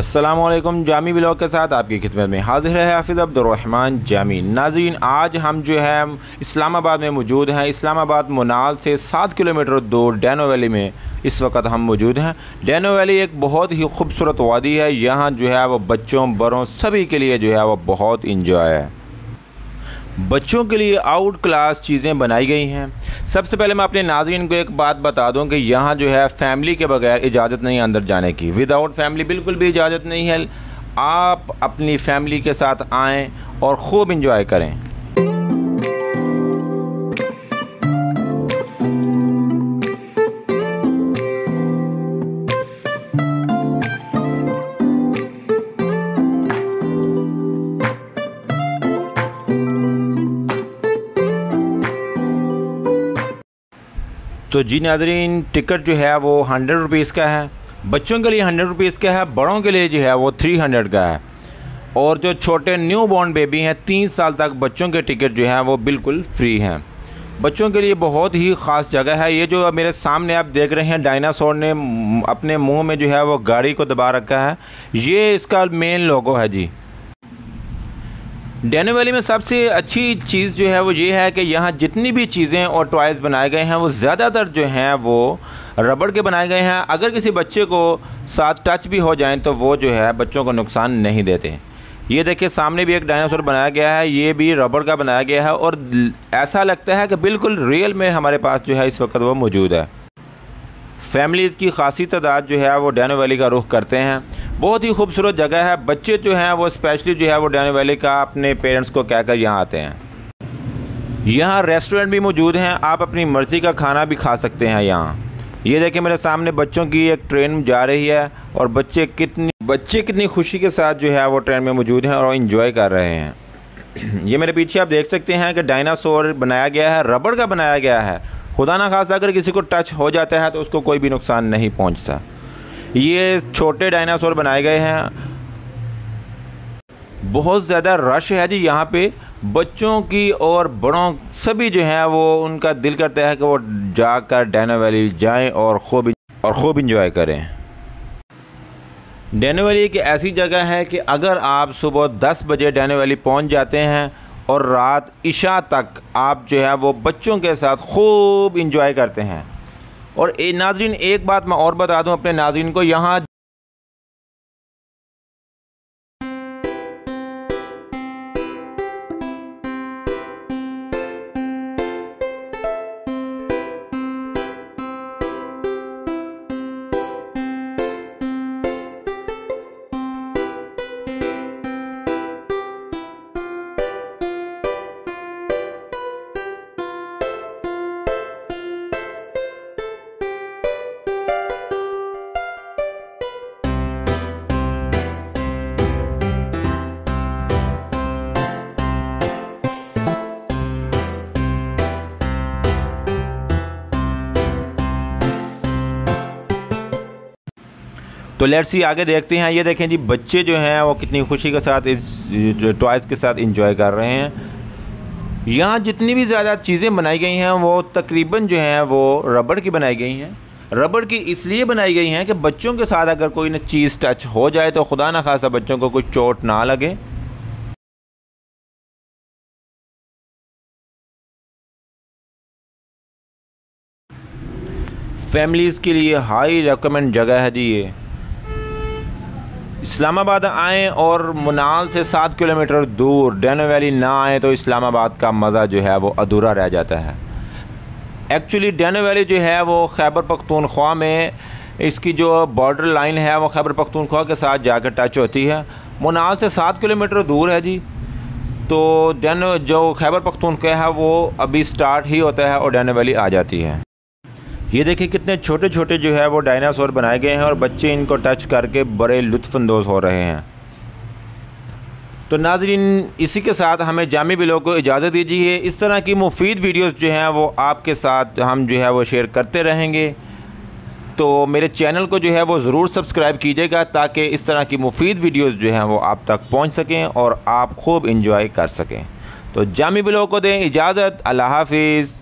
अस्सलामुअलैकुम, जामी ब्लॉग के साथ आपकी खिदमत में हाजिर है हाफिज़ अब्दुर्रहमान जामी। नाज़रीन, आज हम जो है इस्लामाबाद में मौजूद हैं। इस्लामाबाद मोनाल से 7 किलोमीटर दूर डैनो वैली में इस वक्त हम मौजूद हैं। डैनो वैली एक बहुत ही खूबसूरत वादी है। यहाँ जो है वो बच्चों बड़ों सभी के लिए जो है वो बहुत इंजॉय है। बच्चों के लिए आउट क्लास चीज़ें बनाई गई हैं। सबसे पहले मैं अपने नाज़रीन को एक बात बता दूं कि यहाँ जो है फैमिली के बगैर इजाज़त नहीं अंदर जाने की। विदाउट फैमिली बिल्कुल भी इजाज़त नहीं है। आप अपनी फैमिली के साथ आएँ और ख़ूब इंजॉय करें। तो जी नाजरीन, टिकट जो है वो 100 रुपीज़ का है। बच्चों के लिए 100 रुपीज़ का है। बड़ों के लिए जो है वो 300 का है। और जो छोटे न्यू बॉर्न बेबी हैं 3 साल तक बच्चों के टिकट जो है वो बिल्कुल फ्री हैं। बच्चों के लिए बहुत ही ख़ास जगह है। ये जो मेरे सामने आप देख रहे हैं डायनासोर ने अपने मुँह में जो है वो गाड़ी को दबा रखा है, ये इसका मेन लोगो है जी। डैनो वैली में सबसे अच्छी चीज़ जो है वो ये है कि यहाँ जितनी भी चीज़ें और टॉयज़ बनाए गए हैं वो ज़्यादातर जो हैं वो रबड़ के बनाए गए हैं। अगर किसी बच्चे को साथ टच भी हो जाए तो वो जो है बच्चों को नुकसान नहीं देते। ये देखिए, सामने भी एक डायनासोर बनाया गया है, ये भी रबड़ का बनाया गया है और ऐसा लगता है कि बिल्कुल रियल में हमारे पास जो है इस वक्त वो मौजूद है। फैमिलीज़ की खासी तादाद जो है वो डैनो वैली का रुख करते हैं। बहुत ही खूबसूरत जगह है। बच्चे जो हैं वो स्पेशली जो है वो डैनो वैली का अपने पेरेंट्स को कहकर यहाँ आते हैं। यहाँ रेस्टोरेंट भी मौजूद हैं, आप अपनी मर्ज़ी का खाना भी खा सकते हैं। यहाँ ये देखिए, मेरे सामने बच्चों की एक ट्रेन जा रही है और बच्चे कितनी खुशी के साथ जो है वो ट्रेन में मौजूद हैं और इंजॉय कर रहे हैं। ये मेरे पीछे आप देख सकते हैं कि डायनासोर बनाया गया है, रबड़ का बनाया गया है। खुदा ना खासा अगर किसी को टच हो जाता है तो उसको कोई भी नुकसान नहीं पहुंचता। ये छोटे डायनासोर बनाए गए हैं। बहुत ज़्यादा रश है जी यहाँ पे। बच्चों की और बड़ों सभी जो हैं वो उनका दिल करता है कि वो जाकर डैनो वैली जाएं और खूब इंजॉय करें। डैनो वैली एक ऐसी जगह है कि अगर आप सुबह 10 बजे डैनो वैली पहुँच जाते हैं और रात इशा तक आप जो है वो बच्चों के साथ खूब इंजॉय करते हैं। और नाज़रीन, एक बात मैं और बता दूं अपने नाज़रीन को, यहाँ तो लेट्स सी आगे देखते हैं। ये देखें जी, बच्चे जो हैं वो कितनी खुशी के साथ इस टॉयज़ के साथ एंजॉय कर रहे हैं। यहाँ जितनी भी ज़्यादा चीज़ें बनाई गई हैं वो तकरीबन जो हैं वो रबड़ की बनाई गई हैं। रबड़ की इसलिए बनाई गई हैं कि बच्चों के साथ अगर कोई न चीज़ टच हो जाए तो खुदा ना खासा बच्चों को कुछ चोट ना लगे। फैमिलीज़ के लिए हाई रिकमेंड जगह है जी। ये इस्लामाबाद आएँ और मोनाल से 7 किलोमीटर दूर डैनो वैली ना आएँ तो इस्लामाबाद का मज़ा जो है वो अधूरा रह जाता है। एक्चुअली डैनो वैली जो है वो खैबर पख्तूनख्वा में इसकी जो बॉर्डर लाइन है वो खैबर पख्तूनख्वा के साथ जाकर टच होती है। मोनाल से 7 किलोमीटर दूर है जी। तो डैनो जो खैबर पख्तूनख्वा है वो अभी स्टार्ट ही होता है और डैनो वैली आ जाती है। ये देखिए, कितने छोटे छोटे जो है वो डायनासोर बनाए गए हैं और बच्चे इनको टच करके बड़े लुत्फ़अंदोज़ हो रहे हैं। तो नाज़रीन, इसी के साथ हमें जामी ब्लॉग को इजाज़त दीजिए। इस तरह की मुफीद वीडियोस जो हैं वो आपके साथ हम जो है वो शेयर करते रहेंगे। तो मेरे चैनल को जो है वो ज़रूर सब्सक्राइब कीजिएगा ताकि इस तरह की मुफीद वीडियोज़ जो हैं वो आप तक पहुँच सकें और आप खूब इंजॉय कर सकें। तो जामी ब्लॉग को दें इजाज़त। अल्लाह हाफिज़।